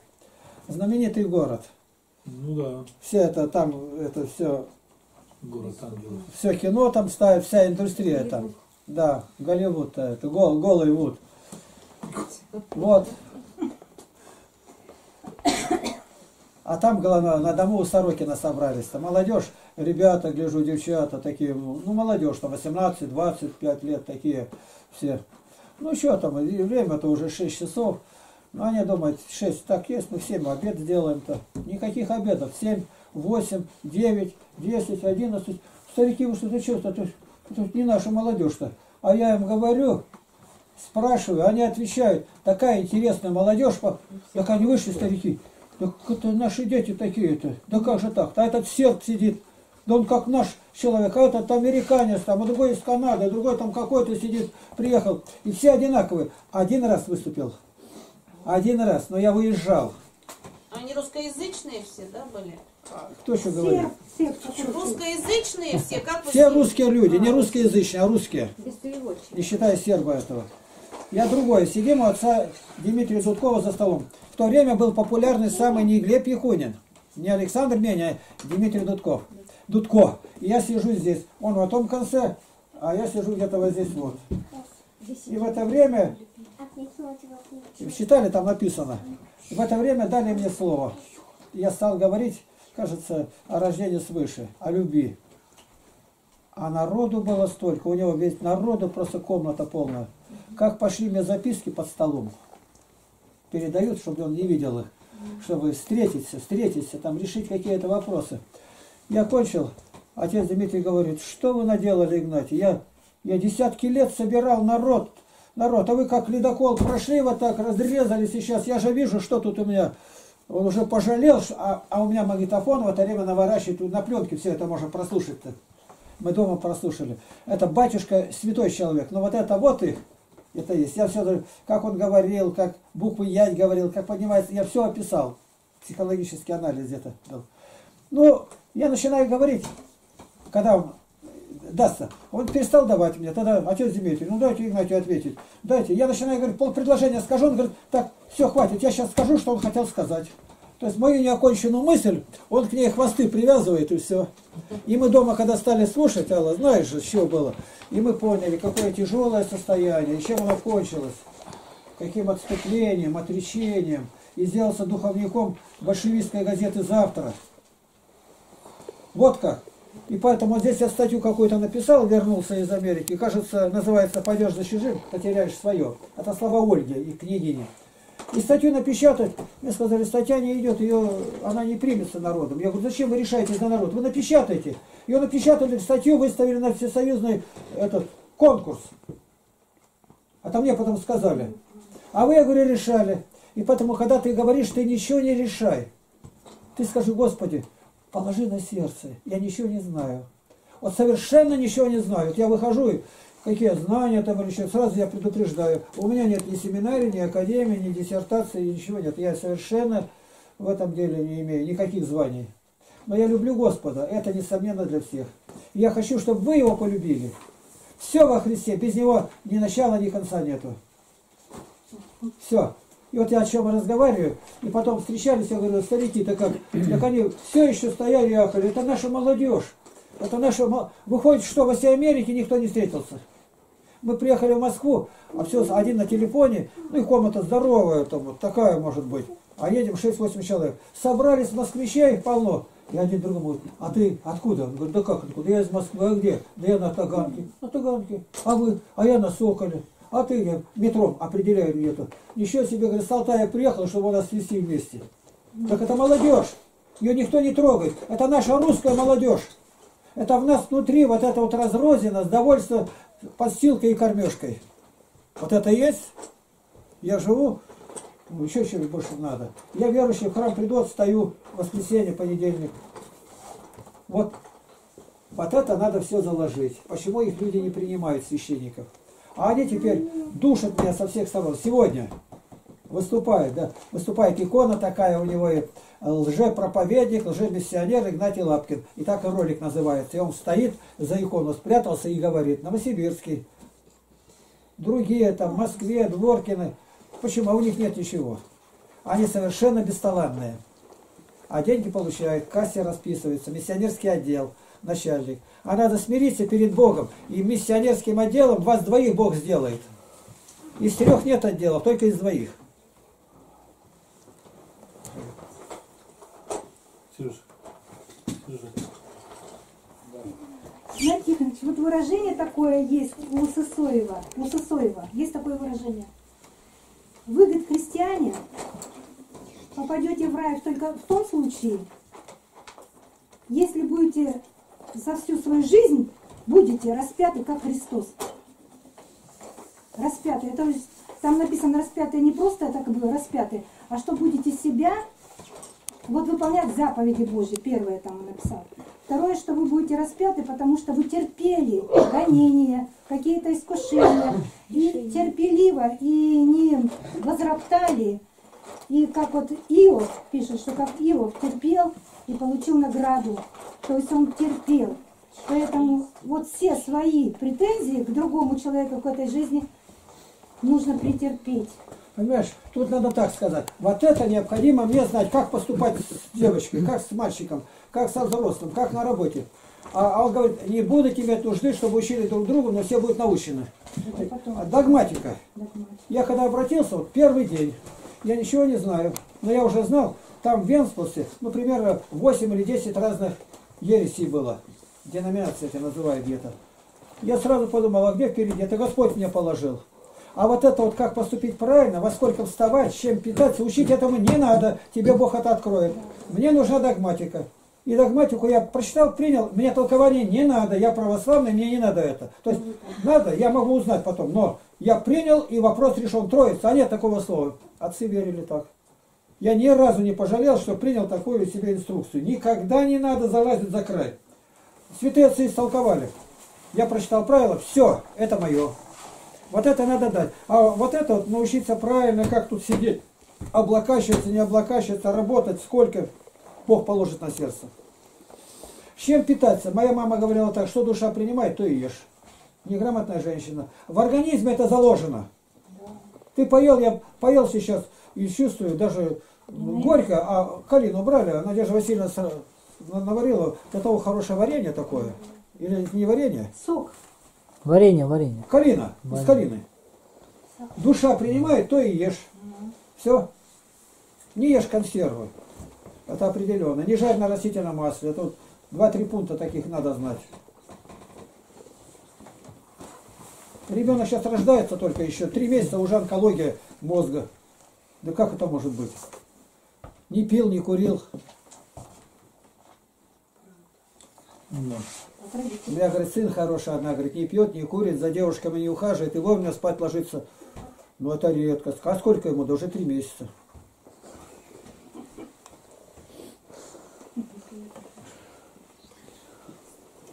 Знаменитый город. Ну да. Все это там, это все... Город ангелов. Все кино там ставит, вся индустрия Голливуд. Там. Да, Голливуд, это Голливуд. Вот. А там, главное, на дому у Сорокина собрались. Там молодежь, ребята, гляжу, девчата такие, ну молодежь, там 18-25 лет такие... Все. Ну что там, время-то уже 6 часов. Ну они думают, 6 так есть, мы 7 обед сделаем-то. Никаких обедов. 7, 8, 9, 10, 11. Старики, вы что-то чувствуете, тут не наша молодежь-то. А я им говорю, спрашиваю, они отвечают, такая интересная молодежь. Так они вышли, старики. Так это наши дети такие-то. Да как же так-то? А этот серб сидит. Да он как наш человек, а этот американец, там, а другой из Канады, другой там какой-то сидит, приехал. И все одинаковые. Один раз выступил. Один раз, но я выезжал. Они русскоязычные все, да, были? Кто еще говорит? Все. Русскоязычные все, как вы... Все русские люди, не русскоязычные, а русские. Без переводчика. Не считая серба этого. Я другое. Сидим у отца Дмитрия Зудкова за столом. В то время был популярный самый не Глеб Якунин, не Александр Меня, а Дмитрий Дудков. Дудко. И я сижу здесь. Он в том конце, а я сижу где-то вот здесь вот. И в это время, считали, там написано, в это время дали мне слово. Я стал говорить, кажется, о рождении свыше, о любви. А народу было столько. У него ведь народу просто комната полная. Как пошли мне записки под столом. Передают, чтобы он не видел их. Чтобы встретиться, там решить какие-то вопросы. Я кончил, отец Дмитрий говорит, что вы наделали, Игнатий? Я десятки лет собирал народ, а вы как ледокол прошли, вот так разрезали сейчас, я же вижу, что тут у меня, он уже пожалел, а у меня магнитофон в это время наворачивает, на пленке все это можно прослушать-то. Мы дома прослушали. Это батюшка, святой человек, но вот это вот их, это есть. Я все, как он говорил, как буквы «ять» говорил, как поднимается, я все описал, психологический анализ где-то. Ну, я начинаю говорить, когда он дастся. Он перестал давать мне, тогда отец Дмитрий, ну дайте Игнатию ответить. Дайте. Я начинаю говорить, полпредложения скажу, он говорит, так, все, хватит, я сейчас скажу, что он хотел сказать. То есть мою неоконченную мысль, он к ней хвосты привязывает и все. И мы дома, когда стали слушать, Алла, знаешь же, что было, и мы поняли, какое тяжелое состояние, и чем оно кончилось, каким отступлением, отречением. И сделался духовником большевистской газеты «Завтра». Вот как. И поэтому вот здесь я статью какую-то написал, вернулся из Америки, кажется, называется «Пойдешь за чужим, потеряешь свое». Это слова Ольги и княгини. И статью напечатать, мне сказали, статья не идет, ее, она не примется народом. Я говорю, зачем вы решаетесь за народ? Вы напечатайте. Ее напечатали, статью выставили на всесоюзный этот конкурс. А то мне потом сказали. А вы, я говорю, решали. И поэтому, когда ты говоришь, ты ничего не решай. Ты скажи, Господи, положи на сердце, я ничего не знаю. Вот совершенно ничего не знаю. Вот я выхожу и... Какие знания там или что? Сразу я предупреждаю. У меня нет ни семинария, ни академии, ни диссертации, ничего нет. Я совершенно в этом деле не имею никаких званий. Но я люблю Господа. Это, несомненно, для всех. И я хочу, чтобы вы Его полюбили. Все во Христе. Без Него ни начала, ни конца нету. Все. И вот я о чем разговариваю. И потом встречались, я говорю, старики-то как? Так они все еще стояли и ахали. Это наша молодежь. Это наша... Выходит, что во всей Америке никто не встретился. Мы приехали в Москву, а все один на телефоне, ну и комната здоровая, там, вот такая может быть. А едем 6-8 человек. Собрались москвичей полно. И один другому говорит, а ты откуда? Он говорит, да как откуда? Я из Москвы. А где? Да я на Таганке. На Таганке. А вы? А я на Соколе. А ты? Я метром определяю где-то. Ничего себе, говорит, с Алтая приехал, чтобы у нас свести вместе. Так это молодежь. Ее никто не трогает. Это наша русская молодежь. Это в нас внутри вот эта вот разрозненность, довольство подстилкой и кормежкой. Вот это есть. Я живу, ну, еще чего больше надо. Я верующий, в храм приду, стою в воскресенье, понедельник. Вот. Вот это надо все заложить. Почему их люди не принимают, священников? А они теперь душат меня со всех сторон. Сегодня выступает, да, выступает икона такая у него и... лже-проповедник, лже-миссионер Игнатий Лапкин. И так и ролик называется. И он стоит, за икону спрятался и говорит. Новосибирский. Другие там, в Москве, Дворкины. Почему? А у них нет ничего. Они совершенно бесталанные. А деньги получают, кассе расписывается, миссионерский отдел, начальник. А надо смириться перед Богом. И миссионерским отделом вас двоих Бог сделает. Из трех нет отделов, только из двоих. Игнат Тихонович, вот выражение такое есть у Сысоева. У Сысоева есть такое выражение. Вы, говорит, христиане, попадете в рай только в том случае, если будете за всю свою жизнь будете распяты, как Христос. Распяты. Это, там написано распятые не просто так бы распяты, а что будете себя. Вот выполнять заповеди Божьи, первое там он написал. Второе, что вы будете распяты, потому что вы терпели гонения, какие-то искушения. И терпеливо, и не возроптали. И как вот Иов пишет, что как Иов терпел и получил награду. То есть он терпел. Поэтому вот все свои претензии к другому человеку в этой жизни нужно претерпеть. Понимаешь, тут надо так сказать. Вот это необходимо мне знать, как поступать с девочкой, как с мальчиком, как со взрослым, как на работе. А он говорит, не будут иметь нужды, чтобы учили друг другу, но все будут научены. Догматика. Я когда обратился, вот первый день, я ничего не знаю, но я уже знал, там в Венспилсе, ну, примерно 8 или 10 разных ересей было. Деноминация это называют где-то. Я сразу подумал, а где впереди? Это Господь меня положил. А вот это вот как поступить правильно, во сколько вставать, чем питаться, учить этому не надо. Тебе Бог это откроет. Мне нужна догматика. И догматику я прочитал, принял, мне толкование не надо. Я православный, мне не надо это. То есть надо, я могу узнать потом. Но я принял, и вопрос решен. Троица, а нет такого слова. Отцы верили так. Я ни разу не пожалел, что принял такую себе инструкцию. Никогда не надо залазить за край. Святые отцы истолковали. Я прочитал правила, все, это мое. Вот это надо дать. А вот это вот научиться правильно, как тут сидеть, облокачиваться, не облокачиваться, работать, сколько Бог положит на сердце. С чем питаться? Моя мама говорила так, что душа принимает, то и ешь. Неграмотная женщина. В организме это заложено. Ты поел, я поел сейчас и чувствую, даже горько, а калину брали, а Надежда Васильевна наварила до того хорошее варенье такое. Или не варенье? Сок. Варенье, варенье. Калина, варенье. Из калины. Душа принимает, то и ешь. Все. Не ешь консервы. Это определенно. Не жарь на растительном масле. Тут 2-3 пункта таких надо знать. Ребенок сейчас рождается только еще. 3 месяца уже онкология мозга. Да как это может быть? Не пил, не курил. У меня, говорит, сын хороший, она, говорит, не пьет, не курит, за девушками не ухаживает, и вовремя спать ложится. Ну это редкость. А сколько ему? Да уже 3 месяца.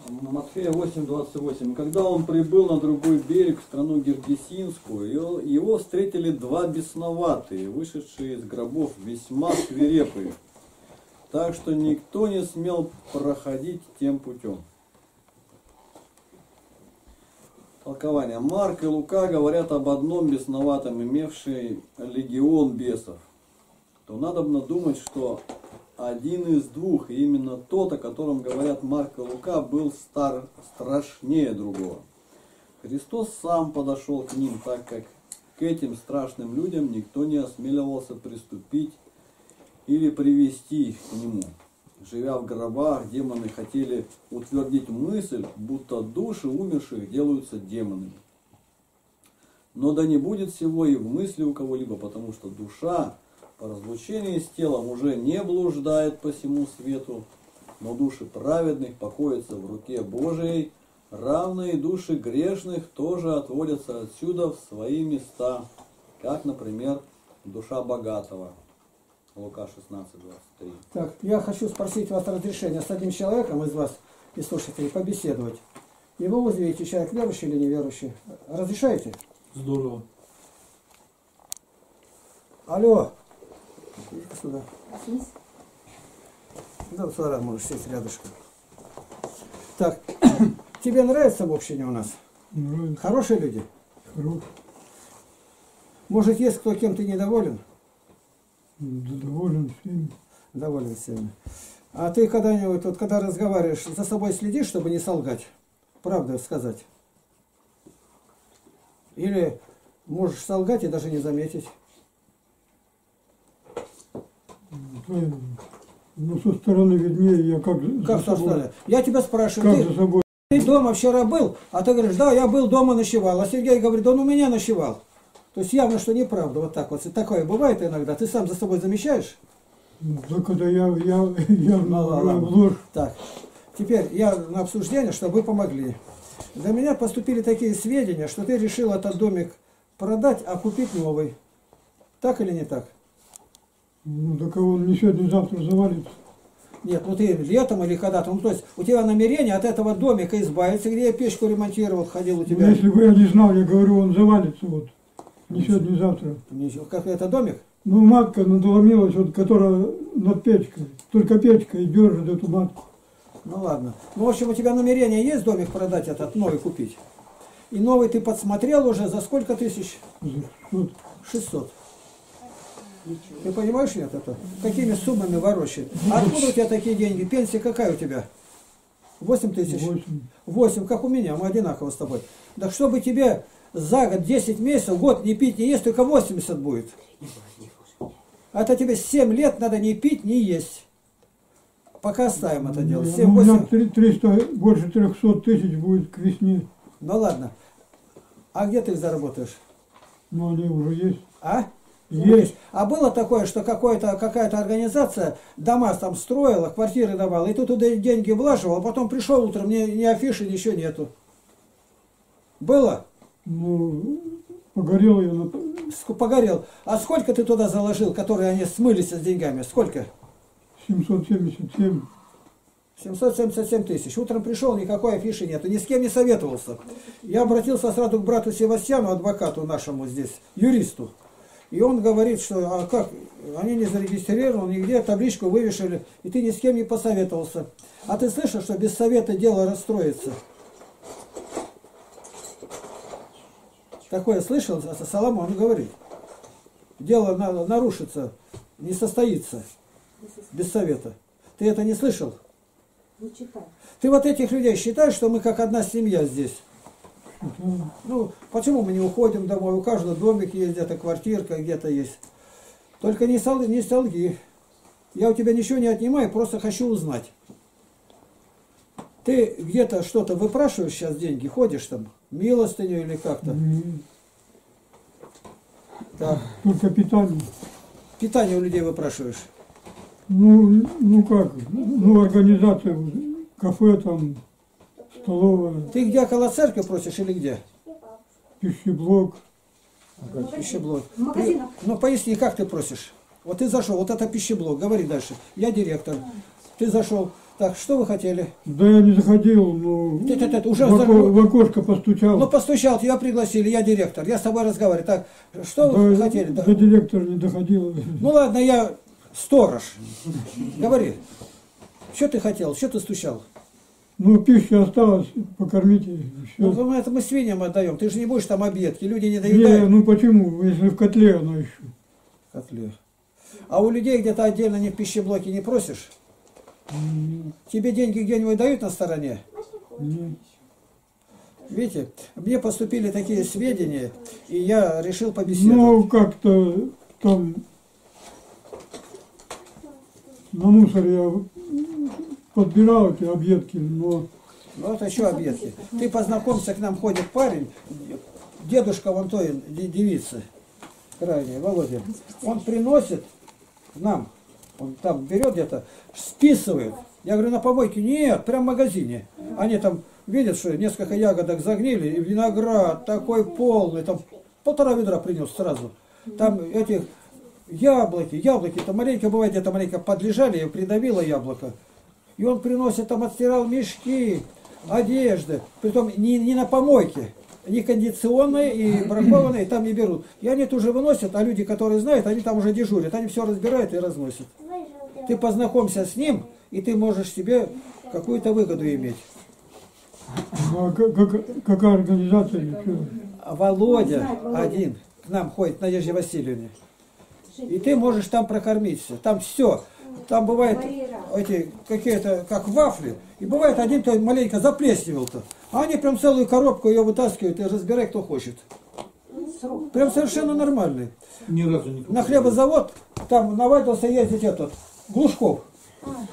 Матфея 8:28. Когда он прибыл на другой берег, в страну Гергесинскую, его встретили 2 бесноватые, вышедшие из гробов, весьма свирепые. Так что никто не смел проходить тем путем. Толкование. Марк и Лука говорят об одном бесноватом, имевшем легион бесов. То надобно думать, что один из двух, и именно тот, о котором говорят Марк и Лука, был страшнее другого. Христос сам подошел к ним, так как к этим страшным людям никто не осмеливался приступить или привести их к нему. Живя в гробах, демоны хотели утвердить мысль, будто души умерших делаются демонами. Но да не будет всего и в мысли у кого-либо, потому что душа по разлучении с телом уже не блуждает по всему свету, но души праведных покоятся в руке Божией, равные души грешных тоже отводятся отсюда в свои места, как, например, душа богатого. Лука 16:23. Так, я хочу спросить вас разрешения с одним человеком из вас, из слушателей, побеседовать. И вы узнаете, человек верующий или неверующий. Разрешаете? Здорово. Алло. Иди-ка сюда. Да, сюда можешь сесть рядышком. Так, тебе нравится в общине у нас? Нравится. Хорошие люди? Хорошие. Может, есть кто кем-то недоволен? Доволен всеми. Доволен всеми. А ты когда-нибудь, вот когда разговариваешь, за собой следишь, чтобы не солгать? Правду сказать? Или можешь солгать и даже не заметить? Ну, со стороны виднее, я как... Как со стороны? Я тебя спрашиваю, как ты дома вчера был? А ты говоришь, да, я был дома, ночевал. А Сергей говорит, да он у меня ночевал. То есть явно, что неправда, вот так вот. Такое бывает иногда. Ты сам за собой замечаешь? Да, когда я Так, теперь я на обсуждение, чтобы вы помогли. До меня поступили такие сведения, что ты решил этот домик продать, а купить новый. Так или не так? Ну, так он не сегодня, не завтра завалится. Нет, ну ты летом или когда-то, ну то есть у тебя намерение от этого домика избавиться, где я печку ремонтировал, ходил у тебя. Ну, если бы я не знал, я говорю, он завалится вот. Не сегодня, не завтра. Как это домик? Ну, матка надломилась, вот, которая над печкой. Только печка и держит эту матку. Ну, ладно. Ну, в общем, у тебя намерение есть домик продать этот, новый купить? И новый ты подсмотрел уже за сколько тысяч? 600. 600. Ты понимаешь, нет, это? Какими суммами ворочает? Откуда у тебя такие деньги? Пенсия какая у тебя? 8 тысяч? 8, как у меня, мы одинаково с тобой. Так чтобы тебе... За год, 10 месяцев, год не пить, не есть, только 80 будет. А то тебе 7 лет надо не пить, не есть. Пока оставим это дело. 7, 8... У меня 300, больше 300 тысяч будет к весне. Ну ладно. А где ты их заработаешь? Ну они уже есть. А? Есть. А было такое, что какая-то организация дома там строила, квартиры давала, и ты туда деньги влаживал, а потом пришел утром, ни афиши, ничего нету. Было? Ну, погорел я. Погорел. А сколько ты туда заложил, которые они смылись с деньгами? Сколько? 777. 777 тысяч. Утром пришел, никакой афиши нету. Ни с кем не советовался. Я обратился сразу к брату Севастьяну, адвокату нашему здесь, юристу. И он говорит, что а как, они не зарегистрированы, нигде табличку вывешили, и ты ни с кем не посоветовался. А ты слышал, что без совета дело расстроится? Такое слышал, Соломон говорит. Дело нарушится. не состоится без совета. Ты это не слышал? Не читал. Ты вот этих людей считаешь, что мы как одна семья здесь? Ну, почему мы не уходим домой? У каждого домик есть, где-то квартирка, где-то есть. Только не солги. Я у тебя ничего не отнимаю, просто хочу узнать. Ты где-то что-то выпрашиваешь сейчас деньги, ходишь там, милостыню или как-то? Так. Только питание. Питание у людей выпрашиваешь? Ну как, ну организация, кафе там, столовая. Ты где, около церкви просишь или где? Пищеблок. Ага. Пищеблок. Магазинов. Ну поясни, как ты просишь? Вот ты зашел, вот это пищеблок, говори дальше. Я директор. Ты зашел. Так, что вы хотели? Да я не заходил, но уже в окошко постучал. Ну постучал, тебя пригласили, я директор, я с тобой разговариваю. Так, что вы хотели? Да директор не доходил. Ну ладно, я сторож. Говори, что ты хотел, что ты стучал? Ну пищи осталось, покормите. Все. Ну это мы свиньям отдаем, ты же не будешь там объедки, люди не доедают. Не, ну почему, если в котле оно еще. В котле. А у людей где-то отдельно не в пищеблоке не просишь? Тебе деньги где-нибудь дают на стороне? Видите, мне поступили такие сведения, и я решил побеседовать. Ну, как-то там на мусор я подбирал эти объедки, но... Вот еще объедки. Ты познакомься, к нам ходит парень, дедушка вон той девицы, крайняя, Володя. Он приносит нам... Он там берет где-то, списывает. Я говорю, на помойке? Нет, прям в магазине. Они там видят, что несколько ягодок загнили, и виноград такой полный, там 1,5 ведра принес сразу. Там эти яблоки, там маленько бывает, где-то маленько подлежали, и придавило яблоко. И он приносит, там отстирал мешки, одежды, притом не на помойке. Некондиционные и бракованные там не берут. И они тут же выносят, а люди, которые знают, они там уже дежурят. Они все разбирают и разносят. Ты познакомься с ним, и ты можешь себе какую-то выгоду иметь. А какая организация? Володя один к нам ходит, Надежде Васильевне. И ты можешь там прокормиться. Там все. Там бывает эти какие-то, как вафли, и бывает один кто маленько заплесневел-то. А они прям целую коробку ее вытаскивают и разбирай, кто хочет. Прям совершенно нормальный. Ни разу не на хлебозавод там навалился ездить этот Глушков.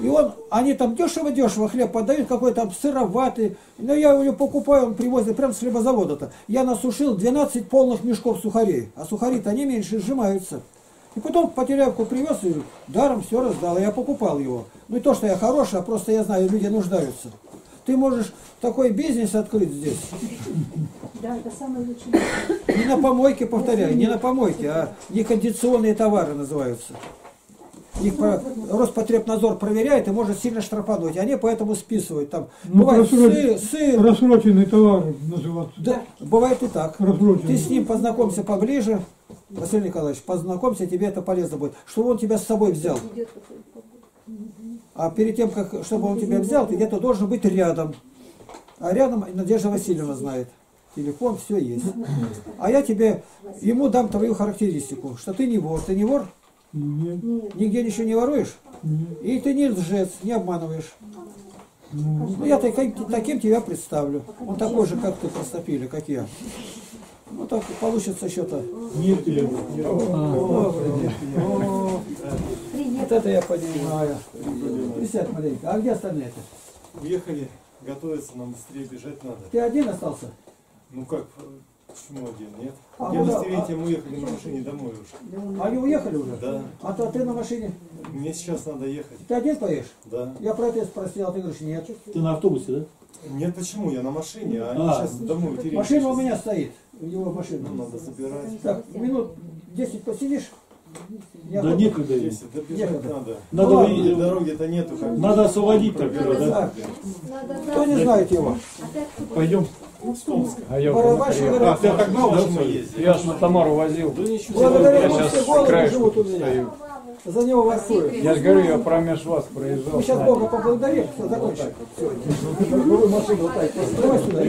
И он, они там дешево-дешево хлеб подают, какой-то там сыроватый. Но я его покупаю, он привозит прям с хлебозавода-то. Я насушил 12 полных мешков сухарей. А сухари-то они меньше сжимаются. И потом потерявку привез и даром все раздал. Я покупал его. Ну и то, что я хороший, а просто я знаю, люди нуждаются. Ты можешь такой бизнес открыть здесь. Да, это самое лучшее. Не на помойке, повторяю, не на помойке, а некондиционные товары называются. Их Роспотребнадзор проверяет и может сильно штрафануть. Они поэтому списывают. Там бывает сыр. Рассроченный товар называют. Да, бывает и так. Ты с ним познакомься поближе. Василий Николаевич, познакомься, тебе это полезно будет. Чтобы он тебя с собой взял. А перед тем, как, чтобы он тебя взял, ты где-то должен быть рядом. А рядом Надежда Васильевна знает. Телефон, все есть. А я тебе, ему дам твою характеристику, что ты не вор. Ты не вор? Нет. Нигде ничего не воруешь? Нет. И ты не лжец, не обманываешь. Ну, я таким тебя представлю. Он такой же, как ты поступили, как я. Ну так получится что-то. Нет, я вот это я понимаю. Присядь маленько. А где остальные-то? Уехали, готовиться, нам быстрее бежать надо. Ты один остался? Ну как, почему один? Нет. Я на Стивете, мы уехали на машине домой уже. Они уехали уже? Да. А то ты на машине? Мне сейчас надо ехать. Ты один поешь? Да. Я про это спросил, а ты говоришь нет. Ты на автобусе, да? Нет, почему? Я на машине, а они сейчас домой теряют. Машина у меня стоит. У него машину надо собирать. Так, минут 10 посидишь? Да некуда. Надо. Дороги-то нету. Надо освободить тогда. Кто не знает его? Пойдем. А ты отогнал, да? Я ж на Тамару возил. Благодаря вам все города живут у меня. за него воркуют. Я же говорю, я промеж вас проезжал. Мы сейчас Бога поблагодарим, что закончим.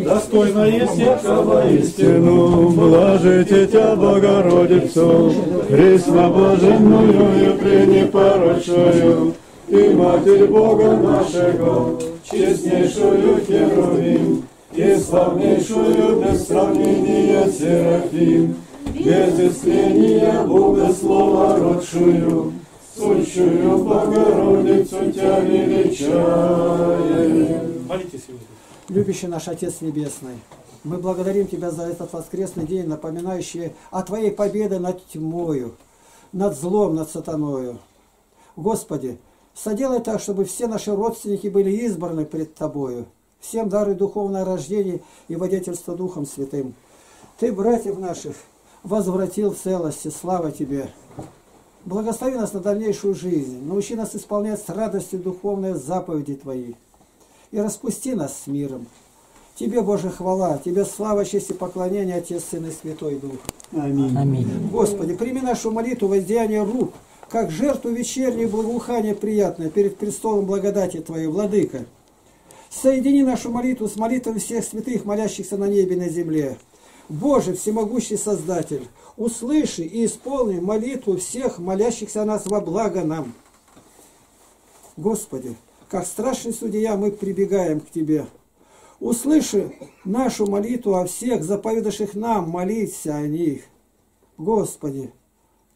Достойно есть яко воистину, блажите тя Богородицу, пресноблаженную и пренепорочную, и Матерь Бога нашего, честнейшую Херувим, и славнейшую без сравнения Серафим, без искления Богослова родшую, сущую Богородицу тя величаем. Молитесь его. Любящий наш Отец Небесный, мы благодарим Тебя за этот воскресный день, напоминающий о Твоей победе над тьмою, над злом, над сатаною. Господи, соделай так, чтобы все наши родственники были избраны пред Тобою. Всем даруй духовное рождение и водительство Духом Святым. Ты, братьев наших, возвратил в целости. Слава Тебе! Благослови нас на дальнейшую жизнь. Научи нас исполнять с радостью духовные заповеди Твои. И распусти нас с миром. Тебе, Боже, хвала, Тебе слава, честь и поклонение, Отец, Сын и Святой Дух. Аминь. Аминь. Господи, прими нашу молитву воздеяние рук, как жертву вечернее благоухание приятное перед престолом благодати Твоей, Владыка. Соедини нашу молитву с молитвой всех святых, молящихся на небе и на земле. Боже, всемогущий Создатель, услыши и исполни молитву всех, молящихся нас во благо нам. Господи, как страшный судья мы прибегаем к Тебе. Услыши нашу молитву о всех, заповедавших нам молиться о них. Господи,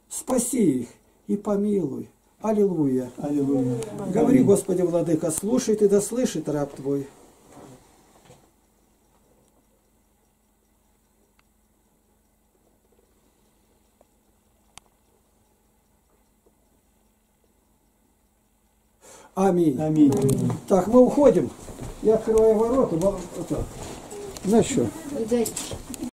спаси их и помилуй. Аллилуйя. Аллилуйя. Говори, Господи, Владыка, слушает и да слышит раб Твой. Аминь. Аминь. Так, мы уходим. Я открываю ворота. Вот так. Значит.